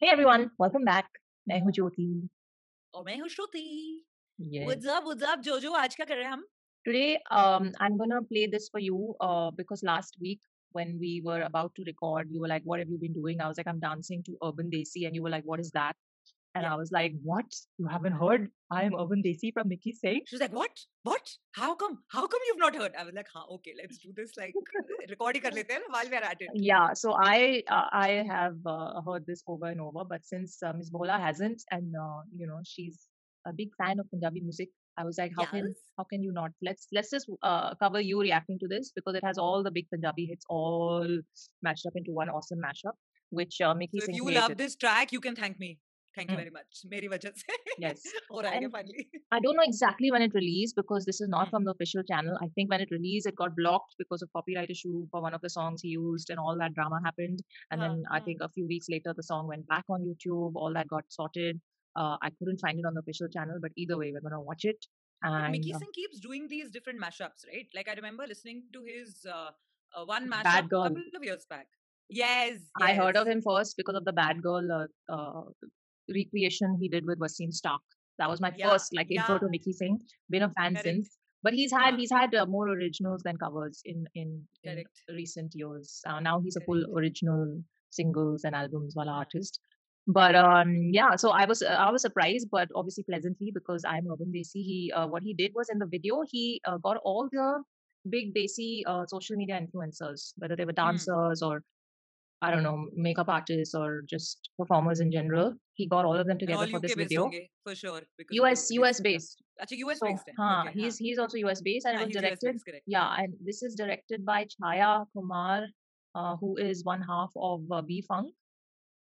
Hey everyone, welcome back. मैं हूँ ज्योति और मैं हूँ श्रुति. What's up, Jojo? आज क्या कर रहे हैं हम? Today I'm gonna play this for you because last week when we were about to record, you were like, "What have you been doing?" I was like, "I'm dancing to Urban Desi," and you were like, "What is that?" And I was like, "What? You haven't heard? I am Urban Desi from Mickey Singh." She was like, "What? What? How come? How come you've not heard?" I was like, "Ha, okay, let's do this. Like, record कर लेते हैं while we are at it." Yeah. So I have heard this over and over, but since Miss Bhola hasn't, and you know, she's a big fan of Punjabi music, I was like, how can you not? Let's just cover you reacting to this because it has all the big Punjabi hits all mashed up into one awesome mashup, which Mickey Singh. So if you love this track, you can thank me. Thank you very much. मेरी वजह से. Yes. और आगे finally. I don't know exactly when it released because this is not from the official channel. I think when it released, it got blocked because of copyright issue for one of the songs he used, and all that drama happened. And then I think a few weeks later, the song went back on YouTube. All that got sorted. I couldn't find it on the official channel, but either way, we're gonna watch it. And Mickey Singh keeps doing these different mashups, right? Like I remember listening to his one mashup a couple of years back. Yes, I heard of him first because of the Bad Girl recreation he did with Wasim Stark. That was my first intro to Mickey Singh. Been a fan since, but he's had more originals than covers in recent years. Now he's a full original singles and albums wala artist. But so I was surprised, but obviously pleasantly because I'm Urban Desi. He what he did was in the video he got all the big Desi social media influencers, whether they were dancers or I don't know makeup artists or just performers in general. He got all of them together for this video. For sure, US based. Actually, US based. So, okay, he's also US based, and it was directed. Yeah, and this is directed by Chhaya Kumar, who is one half of B-Fung.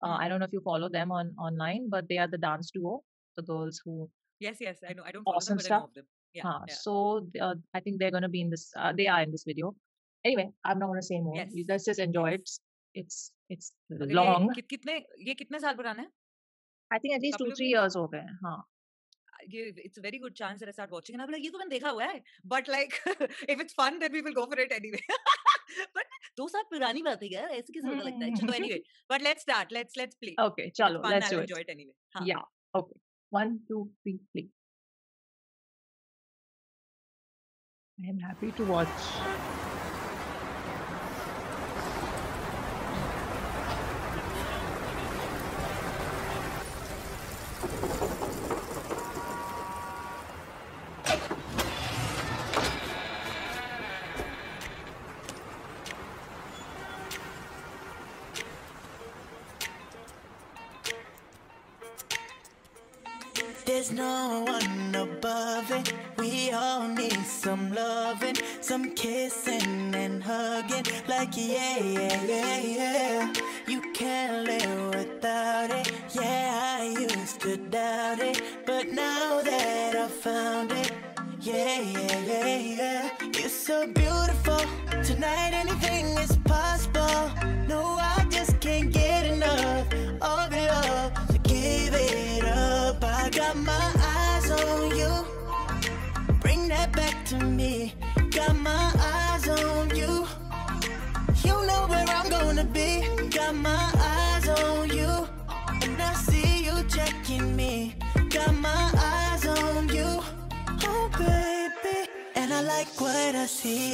I don't know if you follow them online, but they are the dance duo, the girls who. Yes, I know. I don't follow awesome them, but stuff. I know of them. Yeah. So I think they're going to be in this. They are in this video. Anyway, I'm not going to say more. Yes. You guys just enjoy it. It's okay, long. ये कितने साल पुराना है? I think at least 2-3 years हो गए. हाँ. It's a very good chance that I start watching, and I'm like, ये तो मैंने देखा हुआ है. But like, if it's fun, then we will go for it anyway. But 2 साल पुरानी बात है यार, ऐसे कैसे पता लगता है? चलो anyway, but let's play. Okay, चलो, let's do it. Enjoy it anyway. हाँ. Yeah. Okay. 1, 2, 3, play. I am happy to watch. There's no one above it. We all need some loving, some kissing and hugging. Like yeah. You can't live without it. Yeah, I used to doubt it, but now that I found it, yeah. You're so beautiful. Tonight anything is possible. No, I just can't get enough of your love. So give it up. I got my eyes on you. Bring that back to me. Got my eyes on you. You know where I'm gonna be. Got my eyes on you. And I see you checking me. Got my eyes on you. Oh baby. And I like what I see.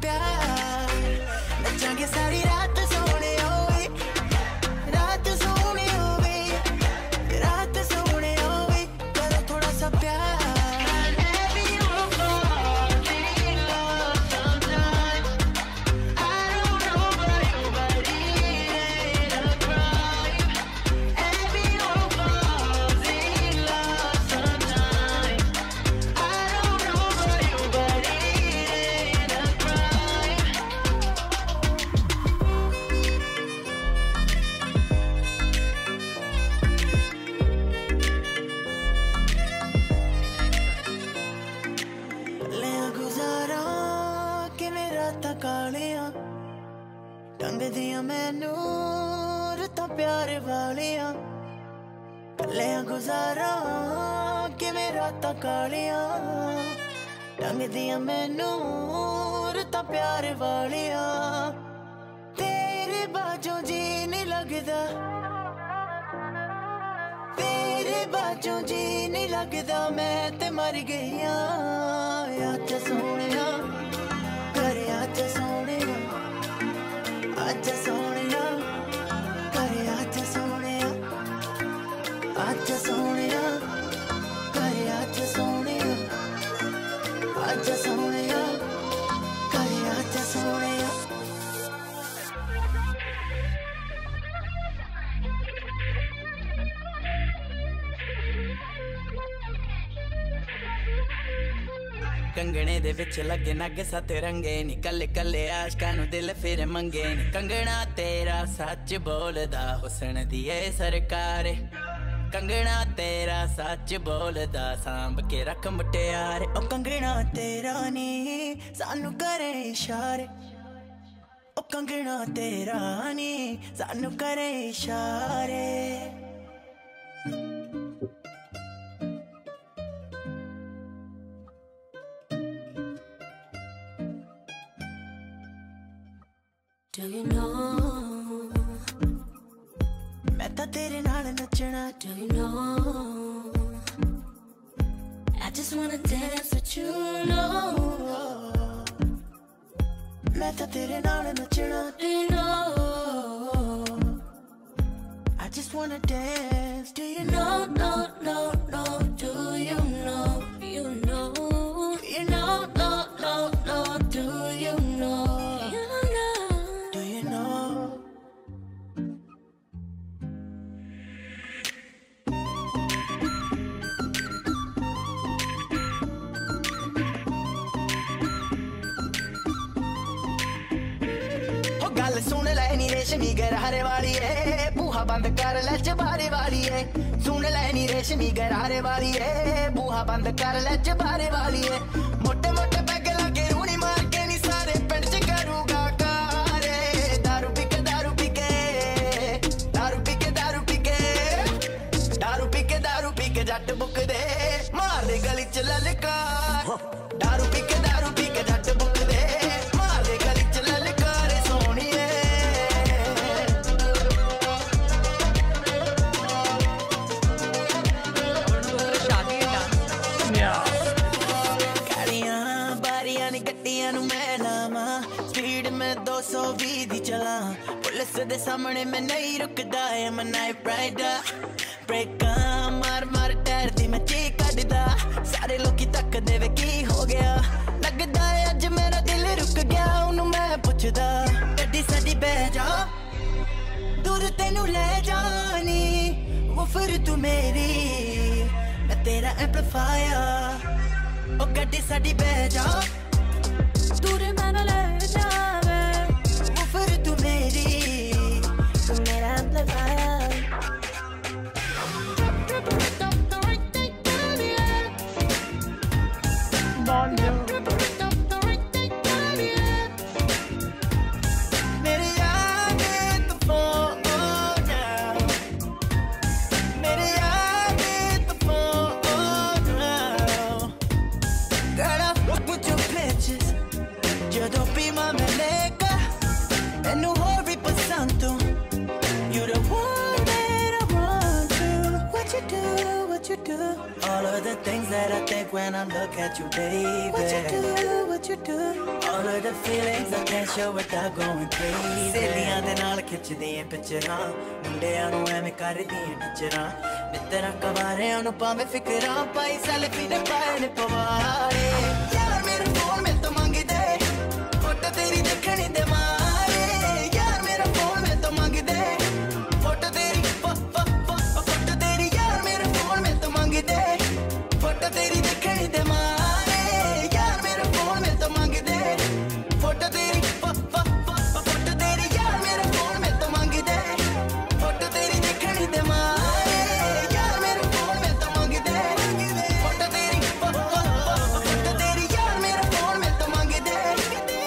प्यार सारी रात सोने होए प्यार वालिया कलिया गुजारा कि मेरा ता कालिया टंग दिया मैनू ता प्यार वालिया तेरे बाजों जी नहीं लगदा तेरे बाजों जी नहीं लगदा मैं ते मर गई आज सोने करे आज सोने आज सोने करे आज सोने आज सोने करे आज सोने आज सोने करे आज सोने कंगणे दे विच लगे नग सत रंगे नी कले कले आशकां नूं दिल फिर मंगे नी कंगणा तेरा सच बोलदा हुस्न दी ऐ सरकार कंगणा तेरा सच बोलदा सांभ के रख मुटियारे ओ कंगणा तेरा नी सानू करे इशारे ओ कंगणा तेरा नी सानू करे इशारे Do you know मैं तो तेरे नाल नचना Do you know I just wanna dance with you know मैं तो तेरे नाल नचना Do you know I just wanna dance Do you know no no no do you know you know you know no no no do you know रेशमी गरारे वाली है बूहा बंद कर ले चबारे वाली है सुन लेनी रेशमी गरारे वाली है बूहा बंद कर ले चबारे वाली है मोटे मोटे पैग लाके रूनी मार के नी सारे पिंड च करूंगा कारे दारू पी के दारू पी के दारू पी के दारू पी के दारू पी के जट बुक दे मार दे गली च ललकार दारू पी के जट बुक दे मार दे गली च ललकार सोनी पुलिस दे सामने मैं नहीं रुकदा है मनाई प्राइडा ब्रेका मार मार टैर दी मैं ची कटदा सारे लोकी तक देवे की हो गया लगदा है अज मेरा दिल रुक गया उन्हों मैं पुछदा गड्डी साडी बह जा दूर तेनू ले जानी वो फिर तू मेरी मैं तेरा एम्पलीफायर ओ गड्डी साडी बह जा दूर मैं ना ले जावे All of the things that I think when I look at you, baby. What you do, all of the feelings I can't show without going crazy. Sehliyan de naal khicdiyan picturan, mundiyan nu aime kardiyan picturan. Mitran kawareyan nu paave fikran, pai selfie de pae ne paware. Yaar mere phone mein to mang de, photo teri dekhni de mare. Yaar mere phone mein to mang de, photo teri photo teri. Yaar mere phone mein to mang de. Photo तेरी देखनी दे मारे यार मेरे phone में तो मांग दे photo तेरी photo तेरी यार मेरे फोन में तो मांग दे फोटो तेरी देखनी दे मारे यार मेरे फोन में तो मांग दे फोटो तेरी यार मेरे फोन में तो मांग दे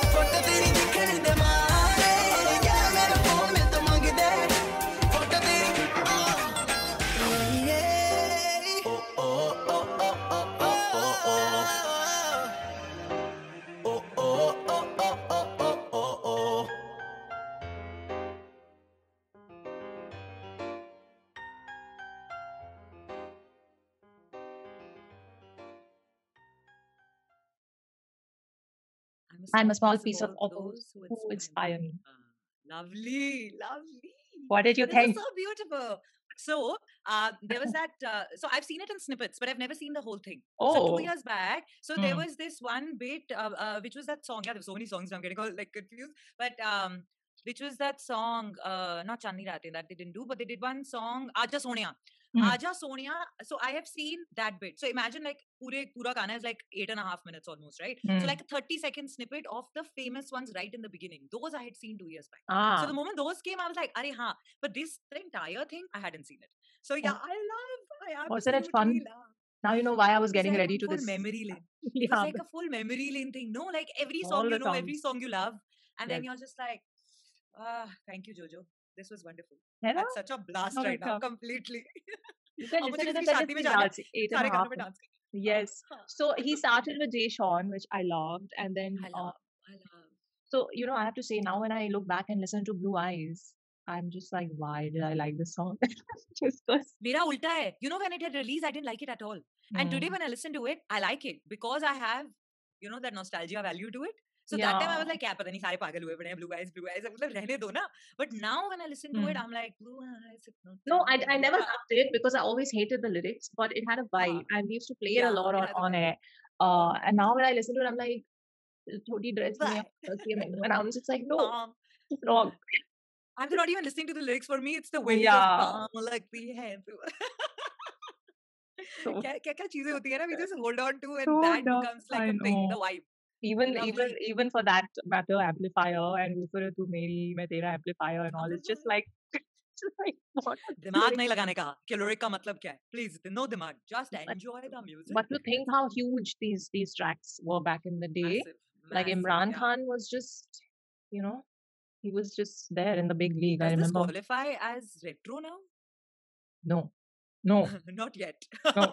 फोटो तेरी देखनी दे मारे I'm a small piece of those who inspire me. Lovely, lovely. What did you think? So beautiful. So there was that. So I've seen it in snippets, but I've never seen the whole thing. Oh, so 2 years back. So there was this one bit, which was that song. Yeah, there's so many songs. Now I'm getting all like confused. But which was that song? Not Chandni Raate that they didn't do, but they did one song. Aaja Sonia. Aaja Sonia. So I have seen that bit. So imagine like pura gaana is like 8.5 minutes almost, right? So like a 30-second snippet of the famous ones right in the beginning. Those I had seen 2 years back. So the moment those came, I was like, "Arey ha!" But this entire thing, I hadn't seen it. So yeah, I love. Wasn't it fun? Love. Now you know why I was getting ready to this memory lane. Yeah. It was like a full memory lane thing. No, like every song you know, every song you love, and then you're just like, "Ah, thank you, Jojo. This was wonderful. Hello? That's such a blast right now, completely." Yes. So he started with Jay Sean, which I loved, and then I love. So you know, I have to say now when I look back and listen to Blue Eyes, I'm just like, why did I like this song? Just because. Mera ulta hai. You know, when it had released, I didn't like it at all, and today when I listen to it, I like it because I have, you know, that nostalgia value to it. So that time I was like, "Yeah, पता नहीं सारे पागल हुए पड़े हैं, blue eyes, मतलब रहने दो ना." But now when I listen to it, I'm like, "Blue eyes." No, I never loved it because I always hated the lyrics, but it had a vibe, and we used to play it a lot on air. And now when I listen to it, I'm like, "Thodi dress mein," and I'm just like, "No, it's wrong." I'm not even listening to the lyrics. For me, it's the way just like we have. क्या क्या चीजें होती है ना, we just hold on to, and that becomes like a thing, the vibe. Even for that matter, amplifier and "Usur tu meri, main tera" amplifier and all, it's just like what? दिमाग नहीं लगाने का कि lyric का मतलब क्या है? Please, no दिमाग, just enjoy the music. But to think how huge these tracks were back in the day, massive, like Imran Khan was just, you know, he was just there in the big league. I remember. Does this qualify as retro now? No, not yet. No,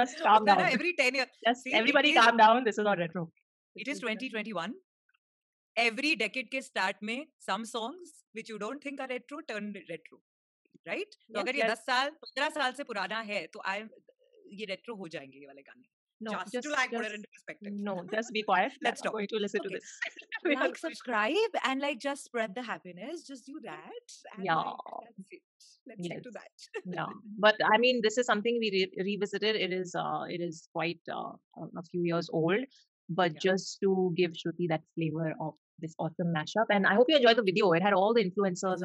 just calm down. Every 10 years, just everybody calm down. This is not retro. It is 2021. Every decade के start में some songs which you don't think are retro turn retro, right? तो अगर ये 10 साल 15 साल से पुराना है तो ये retro हो जाएंगे ये वाले गाने. No, just to like put it into perspective. No, just be quiet. Let's stop. I'm going to listen to this. Like, subscribe, and like just spread the happiness. Just do that. And like, that's it. Let's stick to that. Yeah, but I mean, this is something we revisited. It is quite a few years old. But just to give Shruti that flavor of this awesome mashup, and I hope you enjoyed the video. It had all the influencers.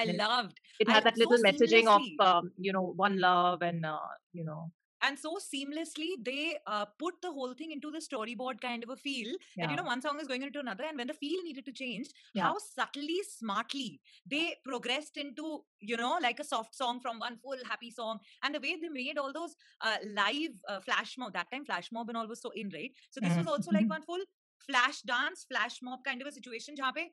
I loved. It had that little messaging of you know, one love, and you know. And so seamlessly, they put the whole thing into the storyboard kind of a feel. And you know, one song is going into another, and when the feel needed to change, how subtly, smartly they progressed into, you know, like a soft song from one full happy song. And the way they made all those live flash mob. That time, flash mob and all was so in, right? So this was also like one full flash dance, flash mob kind of a situation, jahan pe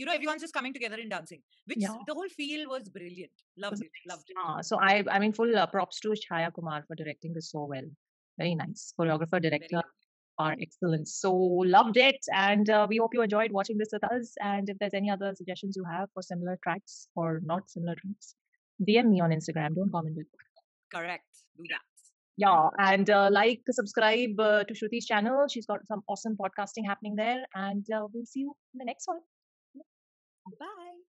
you know, everyone's just coming together and dancing, which the whole feel was brilliant. Loved it. So I mean, full props to Chhaya Kumar for directing this so well. Very nice choreographer, director, our excellence. So loved it, and we hope you enjoyed watching this with us. And if there's any other suggestions you have for similar tracks or not similar tracks, DM me on Instagram. Don't comment it. Correct. Do that. Yeah, and like, subscribe to Shruti's channel. She's got some awesome podcasting happening there, and we'll see you in the next one. Bye.